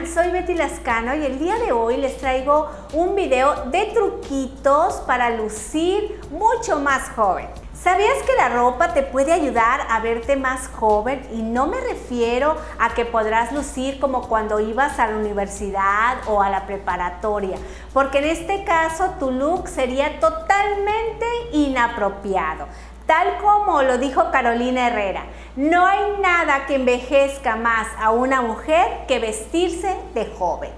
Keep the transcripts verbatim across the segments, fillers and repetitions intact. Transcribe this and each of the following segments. están? Soy Betty Lazcano y el día de hoy les traigo un video de truquitos para lucir mucho más joven. ¿Sabías que la ropa te puede ayudar a verte más joven? Y no me refiero a que podrás lucir como cuando ibas a la universidad o a la preparatoria, porque en este caso tu look sería totalmente inapropiado. Tal como lo dijo Carolina Herrera, no hay nada que envejezca más a una mujer que vestirse de joven.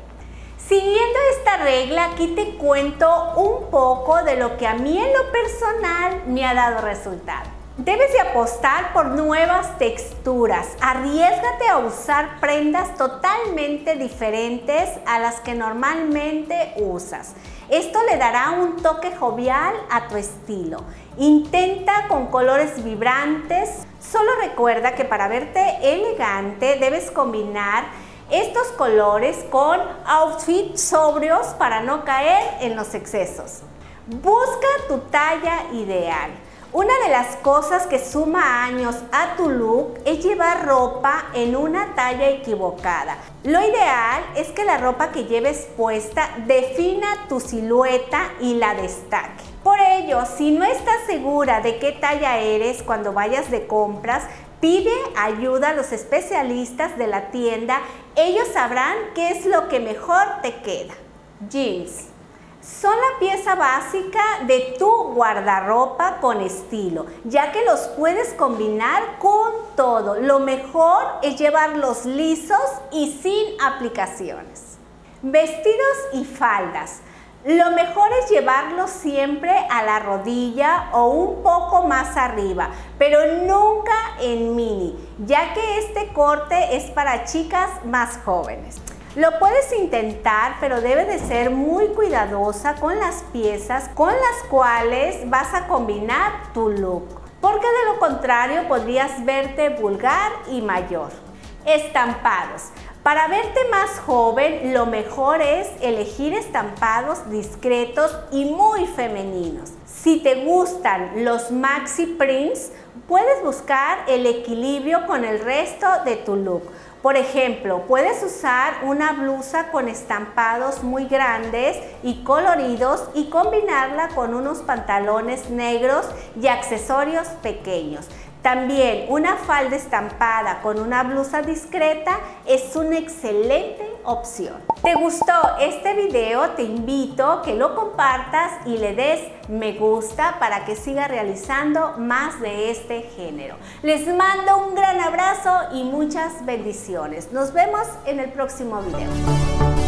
Siguiendo esta regla, aquí te cuento un poco de lo que a mí en lo personal me ha dado resultado. Debes de apostar por nuevas texturas, arriésgate a usar prendas totalmente diferentes a las que normalmente usas. Esto le dará un toque jovial a tu estilo. Intenta con colores vibrantes, solo recuerda que para verte elegante debes combinar estos colores con outfits sobrios para no caer en los excesos. Busca tu talla ideal. Una de las cosas que suma años a tu look es llevar ropa en una talla equivocada. Lo ideal es que la ropa que lleves puesta defina tu silueta y la destaque. Por ello, si no estás segura de qué talla eres cuando vayas de compras, pide ayuda a los especialistas de la tienda. Ellos sabrán qué es lo que mejor te queda. Jeans. Son la pieza básica de tu guardarropa con estilo, ya que los puedes combinar con todo. Lo mejor es llevarlos lisos y sin aplicaciones. Vestidos y faldas. Lo mejor es llevarlos siempre a la rodilla o un poco más arriba, pero nunca en mini, ya que este corte es para chicas más jóvenes. Lo puedes intentar, pero debes de ser muy cuidadosa con las piezas con las cuales vas a combinar tu look, porque de lo contrario podrías verte vulgar y mayor. Estampados. Para verte más joven, lo mejor es elegir estampados discretos y muy femeninos. Si te gustan los maxi prints, puedes buscar el equilibrio con el resto de tu look. Por ejemplo, puedes usar una blusa con estampados muy grandes y coloridos y combinarla con unos pantalones negros y accesorios pequeños. También una falda estampada con una blusa discreta es una excelente opción. ¿Te gustó este video? Te invito a que lo compartas y le des me gusta para que siga realizando más de este género. Les mando un gran abrazo y muchas bendiciones. Nos vemos en el próximo video.